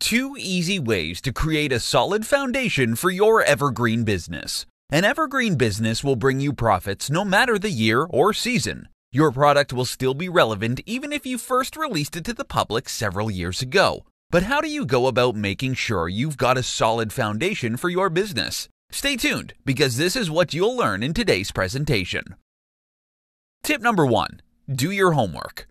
2 easy ways to create a solid foundation for your evergreen business. An evergreen business will bring you profits no matter the year or season. Your product will still be relevant even if you first released it to the public several years ago. But how do you go about making sure you've got a solid foundation for your business? Stay tuned, because this is what you'll learn in today's presentation. Tip number 1. Do your homework.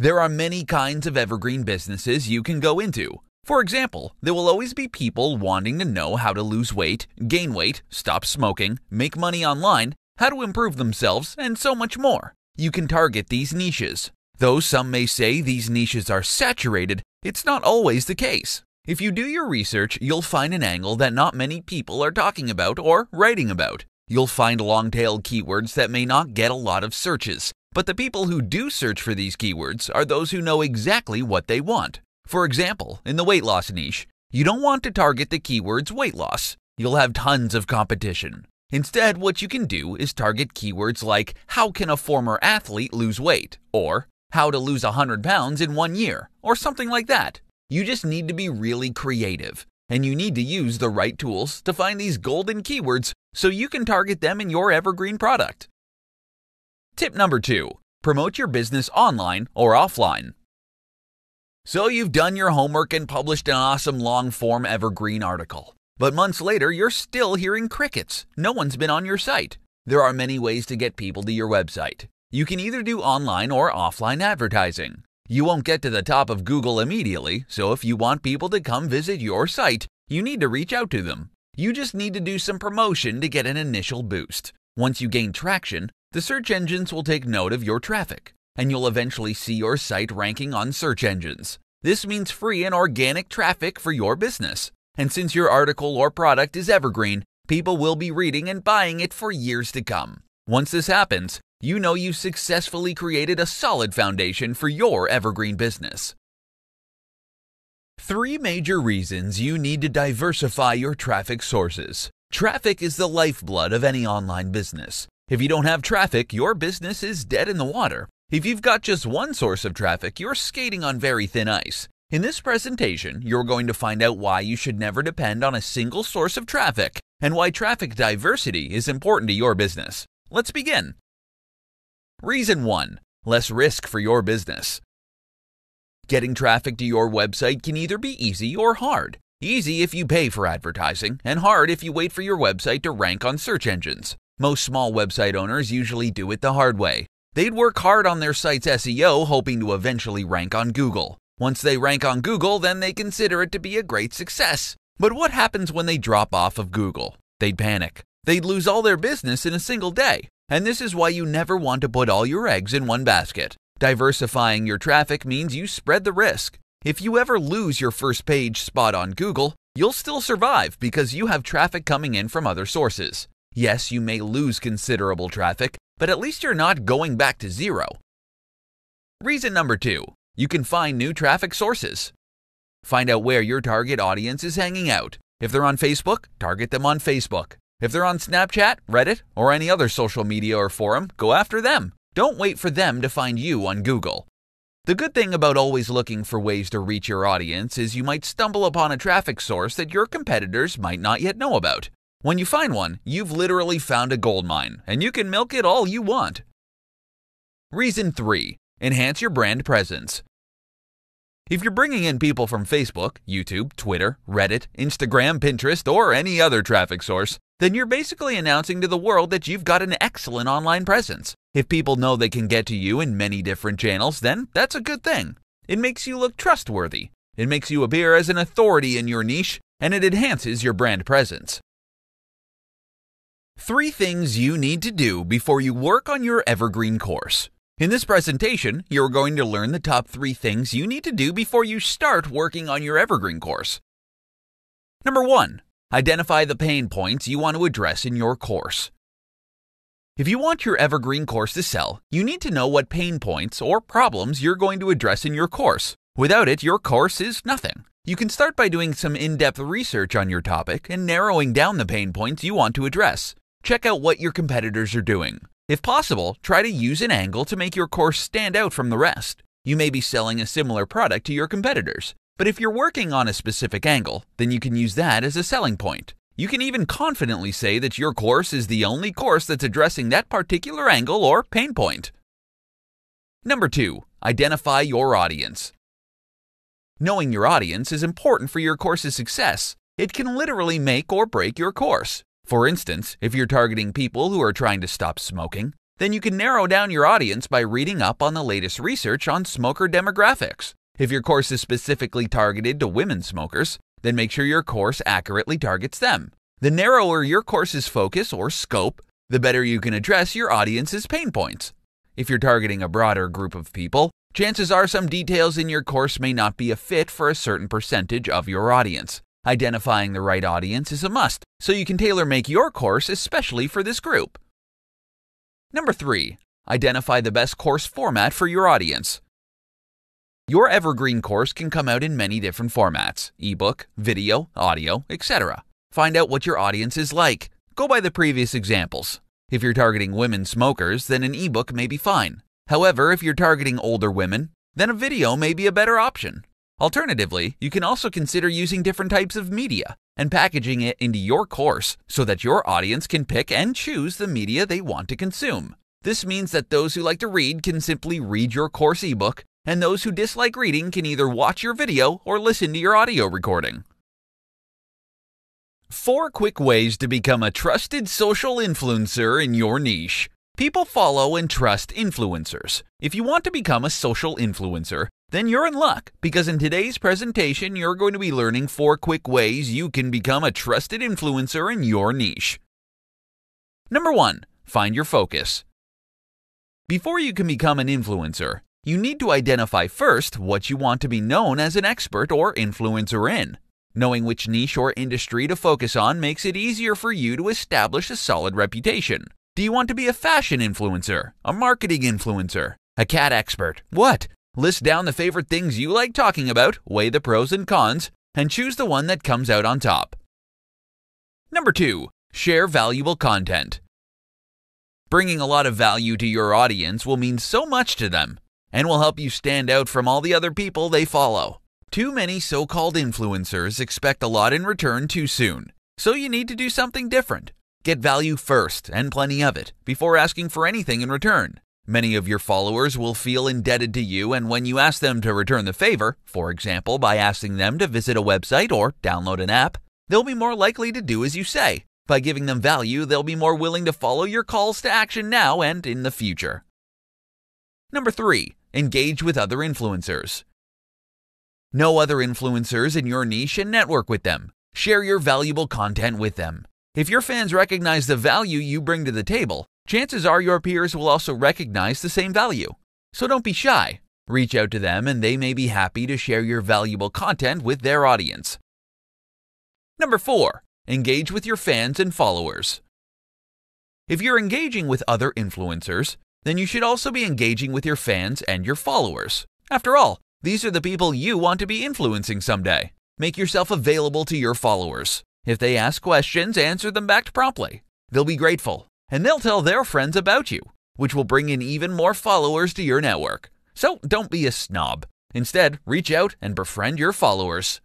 There are many kinds of evergreen businesses you can go into. For example, there will always be people wanting to know how to lose weight, gain weight, stop smoking, make money online, how to improve themselves, and so much more. You can target these niches. Though some may say these niches are saturated, it's not always the case. If you do your research, you'll find an angle that not many people are talking about or writing about. You'll find long-tail keywords that may not get a lot of searches. But the people who do search for these keywords are those who know exactly what they want. For example, in the weight loss niche, you don't want to target the keywords weight loss. You'll have tons of competition. Instead, what you can do is target keywords like how can a former athlete lose weight, or how to lose 100 pounds in 1 year, or something like that. You just need to be really creative, and you need to use the right tools to find these golden keywords so you can target them in your evergreen product. Tip number 2. Promote your business online or offline. So you've done your homework and published an awesome long-form evergreen article. But months later, you're still hearing crickets. No one's been on your site. There are many ways to get people to your website. You can either do online or offline advertising. You won't get to the top of Google immediately, so if you want people to come visit your site, you need to reach out to them. You just need to do some promotion to get an initial boost. Once you gain traction, the search engines will take note of your traffic, and you'll eventually see your site ranking on search engines. This means free and organic traffic for your business. And since your article or product is evergreen, people will be reading and buying it for years to come. Once this happens, you know you've successfully created a solid foundation for your evergreen business. 3 major reasons you need to diversify your traffic sources. Traffic is the lifeblood of any online business. If you don't have traffic, your business is dead in the water. If you've got just one source of traffic, you're skating on very thin ice. In this presentation, you're going to find out why you should never depend on a single source of traffic and why traffic diversity is important to your business. Let's begin. Reason 1. Less risk for your business. Getting traffic to your website can either be easy or hard. Easy if you pay for advertising, and hard if you wait for your website to rank on search engines. Most small website owners usually do it the hard way. They'd work hard on their site's SEO, hoping to eventually rank on Google. Once they rank on Google, then they consider it to be a great success. But what happens when they drop off of Google? They'd panic. They'd lose all their business in a single day. And this is why you never want to put all your eggs in one basket. Diversifying your traffic means you spread the risk. If you ever lose your first page spot on Google, you'll still survive because you have traffic coming in from other sources. Yes, you may lose considerable traffic, but at least you're not going back to zero. Reason number 2. You can find new traffic sources. Find out where your target audience is hanging out. If they're on Facebook, target them on Facebook. If they're on Snapchat, Reddit, or any other social media or forum, go after them. Don't wait for them to find you on Google. The good thing about always looking for ways to reach your audience is you might stumble upon a traffic source that your competitors might not yet know about. When you find one, you've literally found a gold mine, and you can milk it all you want. Reason 3. Enhance your brand presence. If you're bringing in people from Facebook, YouTube, Twitter, Reddit, Instagram, Pinterest, or any other traffic source, then you're basically announcing to the world that you've got an excellent online presence. If people know they can get to you in many different channels, then that's a good thing. It makes you look trustworthy. It makes you appear as an authority in your niche, and it enhances your brand presence. 3 things you need to do before you work on your evergreen course. In this presentation, you're going to learn the top 3 things you need to do before you start working on your evergreen course. Number 1. Identify the pain points you want to address in your course. If you want your evergreen course to sell, you need to know what pain points or problems you're going to address in your course. Without it, your course is nothing. You can start by doing some in-depth research on your topic and narrowing down the pain points you want to address. Check out what your competitors are doing. If possible, try to use an angle to make your course stand out from the rest. You may be selling a similar product to your competitors. But if you're working on a specific angle, then you can use that as a selling point. You can even confidently say that your course is the only course that's addressing that particular angle or pain point. Number 2. Identify your audience. Knowing your audience is important for your course's success. It can literally make or break your course. For instance, if you're targeting people who are trying to stop smoking, then you can narrow down your audience by reading up on the latest research on smoker demographics. If your course is specifically targeted to women smokers, then make sure your course accurately targets them. The narrower your course's focus or scope, the better you can address your audience's pain points. If you're targeting a broader group of people, chances are some details in your course may not be a fit for a certain percentage of your audience. Identifying the right audience is a must, so you can tailor-make your course especially for this group. Number 3. Identify the best course format for your audience. Your evergreen course can come out in many different formats: ebook, video, audio, etc. Find out what your audience is like. Go by the previous examples. If you're targeting women smokers, then an ebook may be fine. However, if you're targeting older women, then a video may be a better option. Alternatively, you can also consider using different types of media and packaging it into your course so that your audience can pick and choose the media they want to consume. This means that those who like to read can simply read your course ebook, and those who dislike reading can either watch your video or listen to your audio recording. 4 quick ways to become a trusted social influencer in your niche. People follow and trust influencers. If you want to become a social influencer, then you're in luck, because in today's presentation you're going to be learning 4 quick ways you can become a trusted influencer in your niche. Number 1. Find your focus. Before you can become an influencer, you need to identify first what you want to be known as an expert or influencer in. Knowing which niche or industry to focus on makes it easier for you to establish a solid reputation. Do you want to be a fashion influencer, a marketing influencer, a cat expert? What? List down the favorite things you like talking about, weigh the pros and cons, and choose the one that comes out on top. Number 2. Share valuable content. Bringing a lot of value to your audience will mean so much to them, and will help you stand out from all the other people they follow. Too many so-called influencers expect a lot in return too soon, so you need to do something different. Get value first, and plenty of it, before asking for anything in return. Many of your followers will feel indebted to you, and when you ask them to return the favor, for example by asking them to visit a website or download an app, they'll be more likely to do as you say. By giving them value, they'll be more willing to follow your calls to action now and in the future. Number 3. Engage with other influencers. Know other influencers in your niche and network with them. Share your valuable content with them. If your fans recognize the value you bring to the table, chances are your peers will also recognize the same value. So don't be shy. Reach out to them and they may be happy to share your valuable content with their audience. Number 4. Engage with your fans and followers. If you're engaging with other influencers, then you should also be engaging with your fans and your followers. After all, these are the people you want to be influencing someday. Make yourself available to your followers. If they ask questions, answer them back promptly. They'll be grateful, and they'll tell their friends about you, which will bring in even more followers to your network. So don't be a snob. Instead, reach out and befriend your followers.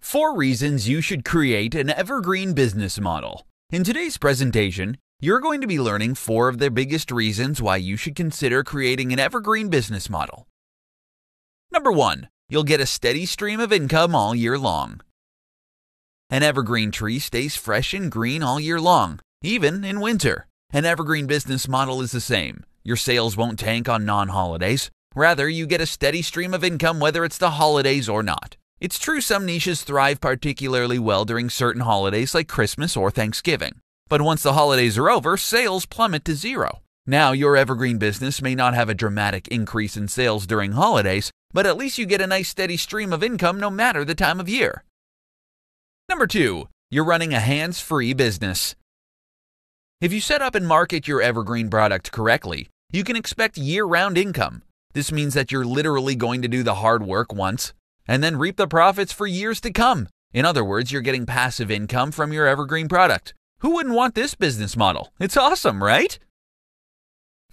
4 reasons you should create an evergreen business model. In today's presentation, you're going to be learning 4 of the biggest reasons why you should consider creating an evergreen business model. Number 1. You'll get a steady stream of income all year long. An evergreen tree stays fresh and green all year long, even in winter. An evergreen business model is the same. Your sales won't tank on non-holidays. Rather, you get a steady stream of income whether it's the holidays or not. It's true some niches thrive particularly well during certain holidays like Christmas or Thanksgiving. But once the holidays are over, sales plummet to zero. Now, your evergreen business may not have a dramatic increase in sales during holidays, but at least you get a nice steady stream of income no matter the time of year. Number 2. You're running a hands-free business. If you set up and market your evergreen product correctly, you can expect year-round income. This means that you're literally going to do the hard work once, and then reap the profits for years to come. In other words, you're getting passive income from your evergreen product. Who wouldn't want this business model? It's awesome, right?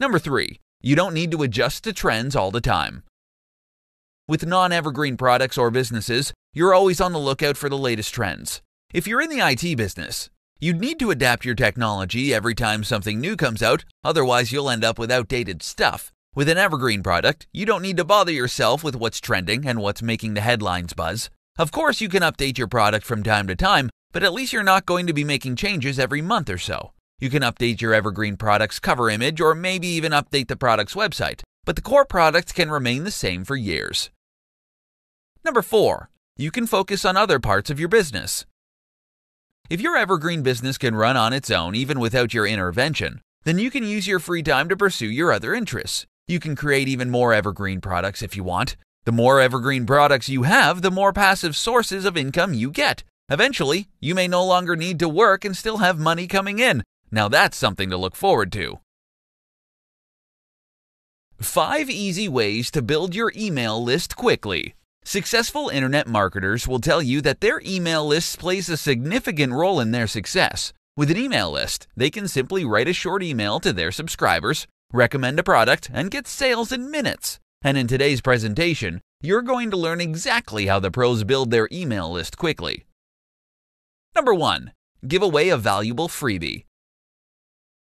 Number 3. You don't need to adjust to trends all the time. With non-evergreen products or businesses, you're always on the lookout for the latest trends. If you're in the IT business, you'd need to adapt your technology every time something new comes out, otherwise you'll end up with outdated stuff. With an evergreen product, you don't need to bother yourself with what's trending and what's making the headlines buzz. Of course, you can update your product from time to time, but at least you're not going to be making changes every month or so. You can update your evergreen product's cover image or maybe even update the product's website, but the core product can remain the same for years. Number 4. You can focus on other parts of your business. If your evergreen business can run on its own even without your intervention, then you can use your free time to pursue your other interests. You can create even more evergreen products if you want. The more evergreen products you have, the more passive sources of income you get. Eventually, you may no longer need to work and still have money coming in. Now that's something to look forward to. 5 easy ways to build your email list quickly. Successful internet marketers will tell you that their email list plays a significant role in their success. With an email list, they can simply write a short email to their subscribers, recommend a product, and get sales in minutes. And in today's presentation, you're going to learn exactly how the pros build their email list quickly. Number 1. Give away a valuable freebie.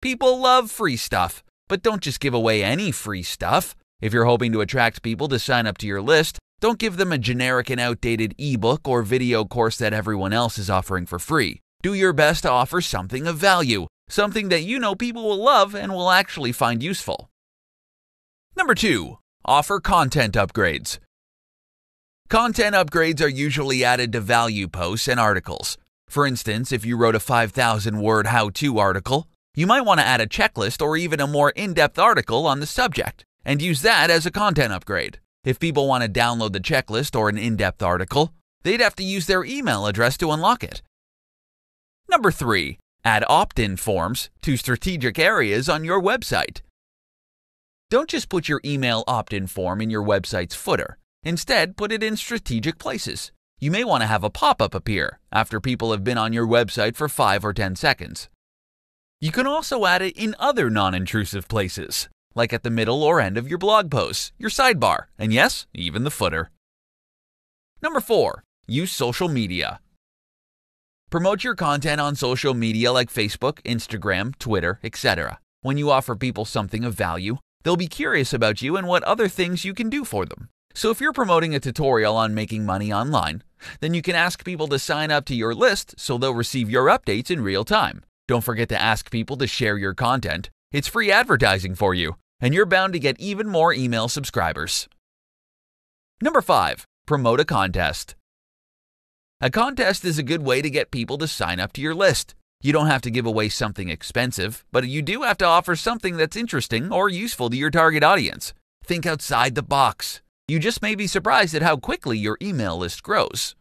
People love free stuff, but don't just give away any free stuff. If you're hoping to attract people to sign up to your list, don't give them a generic and outdated ebook or video course that everyone else is offering for free. Do your best to offer something of value, something that you know people will love and will actually find useful. Number 2. Offer content upgrades. Content upgrades are usually added to value posts and articles. For instance, if you wrote a 5,000-word how-to article, you might want to add a checklist or even a more in-depth article on the subject and use that as a content upgrade. If people want to download the checklist or an in-depth article, they'd have to use their email address to unlock it. Number 3. Add opt-in forms to strategic areas on your website. Don't just put your email opt-in form in your website's footer. Instead, put it in strategic places. You may want to have a pop-up appear after people have been on your website for 5 or 10 seconds. You can also add it in other non-intrusive places, like at the middle or end of your blog posts, your sidebar, and yes, even the footer. Number 4. Use social media. Promote your content on social media like Facebook, Instagram, Twitter, etc. When you offer people something of value, they'll be curious about you and what other things you can do for them. So if you're promoting a tutorial on making money online, then you can ask people to sign up to your list so they'll receive your updates in real time. Don't forget to ask people to share your content. It's free advertising for you, and you're bound to get even more email subscribers. Number 5. Promote a contest. A contest is a good way to get people to sign up to your list. You don't have to give away something expensive, but you do have to offer something that's interesting or useful to your target audience. Think outside the box. You just may be surprised at how quickly your email list grows.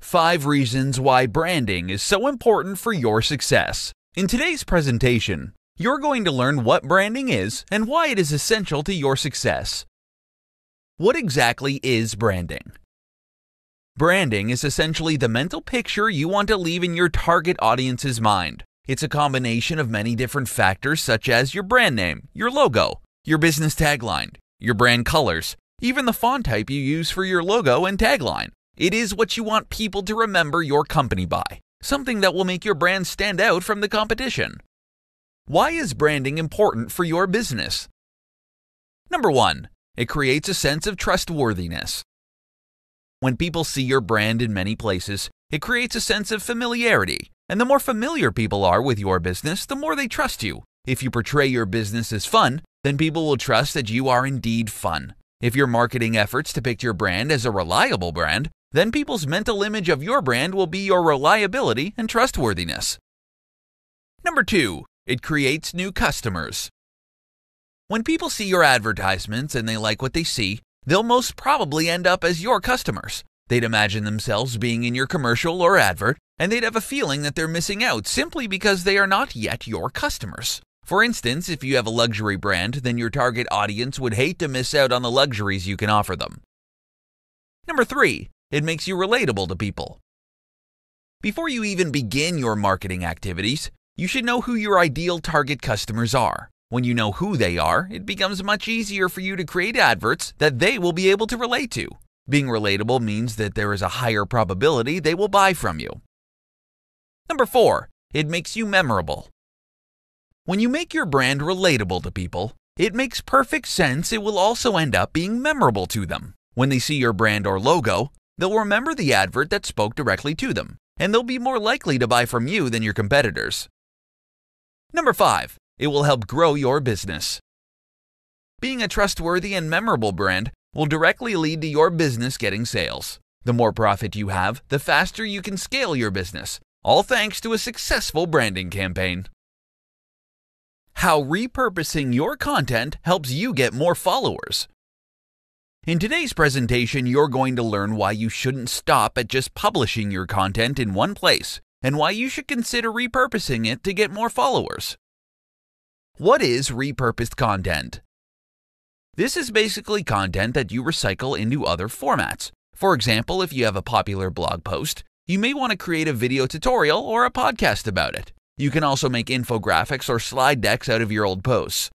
5 reasons why branding is so important for your success. In today's presentation, you're going to learn what branding is and why it is essential to your success. What exactly is branding? Branding is essentially the mental picture you want to leave in your target audience's mind. It's a combination of many different factors such as your brand name, your logo, your business tagline, your brand colors, even the font type you use for your logo and tagline. It is what you want people to remember your company by, something that will make your brand stand out from the competition. Why is branding important for your business? Number 1. It creates a sense of trustworthiness. When people see your brand in many places, it creates a sense of familiarity. And the more familiar people are with your business, the more they trust you. If you portray your business as fun, then people will trust that you are indeed fun. If your marketing efforts depict your brand as a reliable brand, then people's mental image of your brand will be your reliability and trustworthiness. Number 2. It creates new customers. When people see your advertisements and they like what they see, they'll most probably end up as your customers. They'd imagine themselves being in your commercial or advert, and they'd have a feeling that they're missing out simply because they are not yet your customers. For instance, if you have a luxury brand, then your target audience would hate to miss out on the luxuries you can offer them. Number 3. It makes you relatable to people. Before you even begin your marketing activities, you should know who your ideal target customers are. When you know who they are, it becomes much easier for you to create adverts that they will be able to relate to. Being relatable means that there is a higher probability they will buy from you. Number 4. It makes you memorable. When you make your brand relatable to people, it makes perfect sense it will also end up being memorable to them. When they see your brand or logo, they'll remember the advert that spoke directly to them, and they'll be more likely to buy from you than your competitors. Number 5. It will help grow your business. Being a trustworthy and memorable brand will directly lead to your business getting sales. The more profit you have, the faster you can scale your business, all thanks to a successful branding campaign. How repurposing your content helps you get more followers. In today's presentation, you're going to learn why you shouldn't stop at just publishing your content in one place and why you should consider repurposing it to get more followers. What is repurposed content? This is basically content that you recycle into other formats. For example, if you have a popular blog post, you may want to create a video tutorial or a podcast about it. You can also make infographics or slide decks out of your old posts.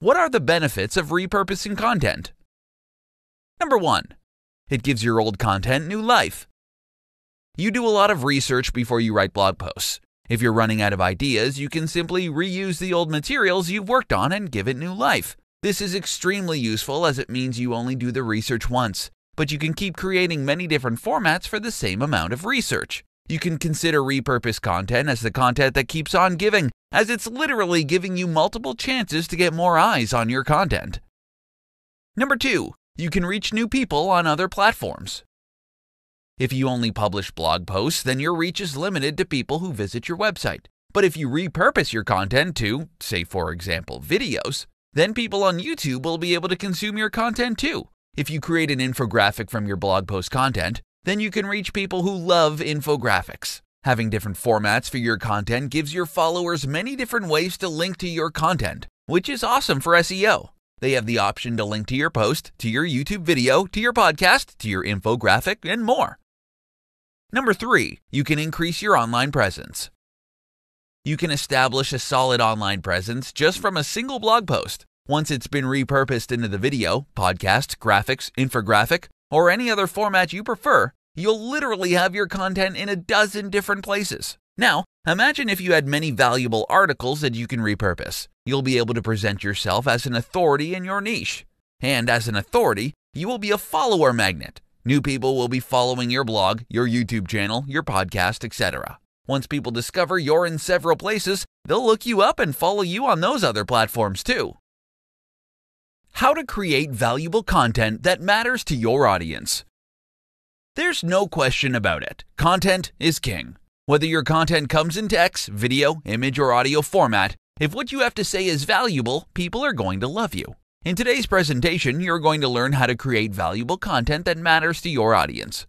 What are the benefits of repurposing content? Number 1. It gives your old content new life. You do a lot of research before you write blog posts. If you're running out of ideas, you can simply reuse the old materials you've worked on and give it new life. This is extremely useful as it means you only do the research once, but you can keep creating many different formats for the same amount of research. You can consider repurposed content as the content that keeps on giving, as it's literally giving you multiple chances to get more eyes on your content. Number 2. You can reach new people on other platforms. If you only publish blog posts, then your reach is limited to people who visit your website. But if you repurpose your content to, say for example, videos, then people on YouTube will be able to consume your content too. If you create an infographic from your blog post content, then you can reach people who love infographics. Having different formats for your content gives your followers many different ways to link to your content, which is awesome for SEO. They have the option to link to your post, to your YouTube video, to your podcast, to your infographic, and more. Number 3. You can increase your online presence. You can establish a solid online presence just from a single blog post. Once it's been repurposed into the video, podcast, graphics, infographic, or any other format you prefer, you'll literally have your content in a dozen different places. Now, imagine if you had many valuable articles that you can repurpose. You'll be able to present yourself as an authority in your niche. And as an authority, you will be a follower magnet. New people will be following your blog, your YouTube channel, your podcast, etc. Once people discover you're in several places, they'll look you up and follow you on those other platforms too. How to create valuable content that matters to your audience. There's no question about it. Content is king. Whether your content comes in text, video, image, or audio format, if what you have to say is valuable, people are going to love you. In today's presentation, you're going to learn how to create valuable content that matters to your audience.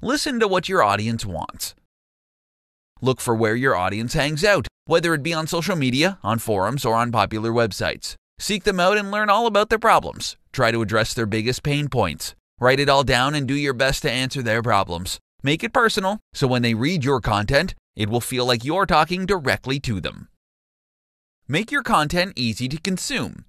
Listen to what your audience wants. Look for where your audience hangs out, whether it be on social media, on forums, or on popular websites. Seek them out and learn all about their problems. Try to address their biggest pain points. Write it all down and do your best to answer their problems. Make it personal, so when they read your content, it will feel like you're talking directly to them. Make your content easy to consume.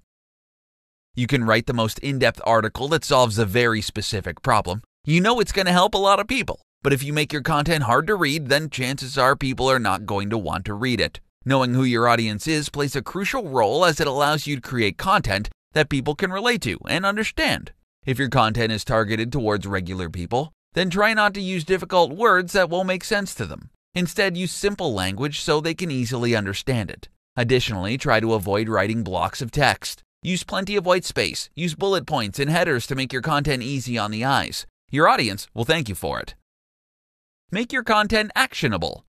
You can write the most in-depth article that solves a very specific problem. You know it's going to help a lot of people, but if you make your content hard to read, then chances are people are not going to want to read it. Knowing who your audience is plays a crucial role as it allows you to create content that people can relate to and understand. If your content is targeted towards regular people, then try not to use difficult words that won't make sense to them. Instead, use simple language so they can easily understand it. Additionally, try to avoid writing blocks of text. Use plenty of white space, use bullet points and headers to make your content easy on the eyes. Your audience will thank you for it. Make your content actionable.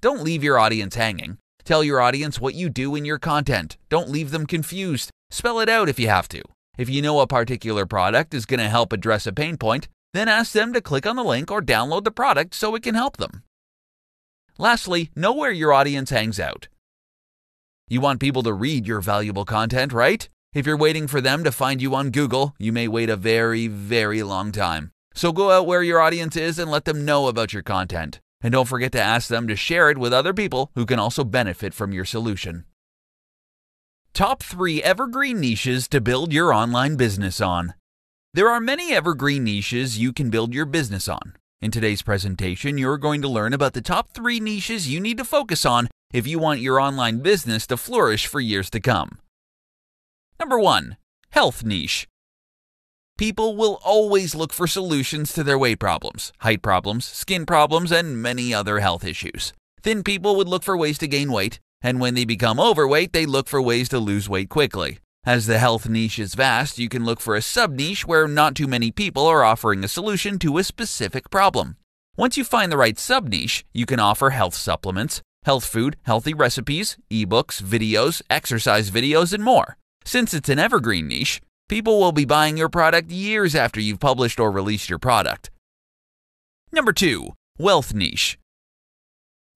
Don't leave your audience hanging. Tell your audience what you do in your content. Don't leave them confused. Spell it out if you have to. If you know a particular product is going to help address a pain point, then ask them to click on the link or download the product so it can help them. Lastly, know where your audience hangs out. You want people to read your valuable content, right? If you're waiting for them to find you on Google, you may wait a very, very long time. So go out where your audience is and let them know about your content. And don't forget to ask them to share it with other people who can also benefit from your solution. Top 3 evergreen niches to build your online business on. There are many evergreen niches you can build your business on. In today's presentation, you're going to learn about the top 3 niches you need to focus on if you want your online business to flourish for years to come. Number 1. Health niche. People will always look for solutions to their weight problems, height problems, skin problems, and many other health issues. Thin people would look for ways to gain weight, and when they become overweight, they look for ways to lose weight quickly. As the health niche is vast, you can look for a sub-niche where not too many people are offering a solution to a specific problem. Once you find the right sub-niche, you can offer health supplements, health food, healthy recipes, ebooks, videos, exercise videos, and more. Since it's an evergreen niche, people will be buying your product years after you've published or released your product. Number 2. Wealth niche.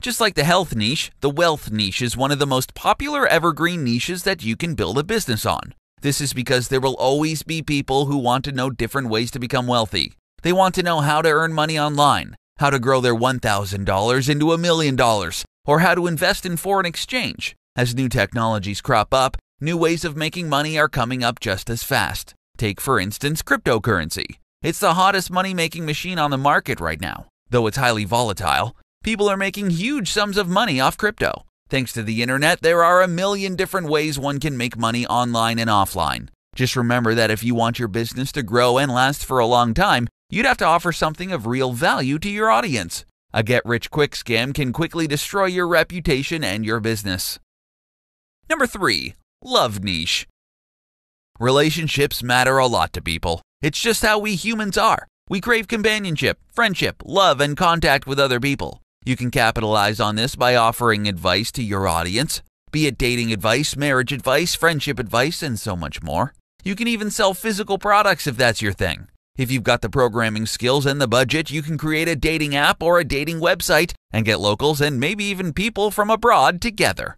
Just like the health niche, the wealth niche is one of the most popular evergreen niches that you can build a business on. This is because there will always be people who want to know different ways to become wealthy. They want to know how to earn money online, how to grow their $1,000 into $1,000,000, or how to invest in foreign exchange. As new technologies crop up, new ways of making money are coming up just as fast. Take, for instance, cryptocurrency. It's the hottest money-making machine on the market right now, though it's highly volatile. People are making huge sums of money off crypto. Thanks to the internet, there are a million different ways one can make money online and offline. Just remember that if you want your business to grow and last for a long time, you'd have to offer something of real value to your audience. A get-rich-quick scam can quickly destroy your reputation and your business. Number 3. Love niche. Relationships matter a lot to people. It's just how we humans are. We crave companionship, friendship, love, and contact with other people. You can capitalize on this by offering advice to your audience, be it dating advice, marriage advice, friendship advice, and so much more. You can even sell physical products if that's your thing. If you've got the programming skills and the budget, you can create a dating app or a dating website and get locals and maybe even people from abroad together.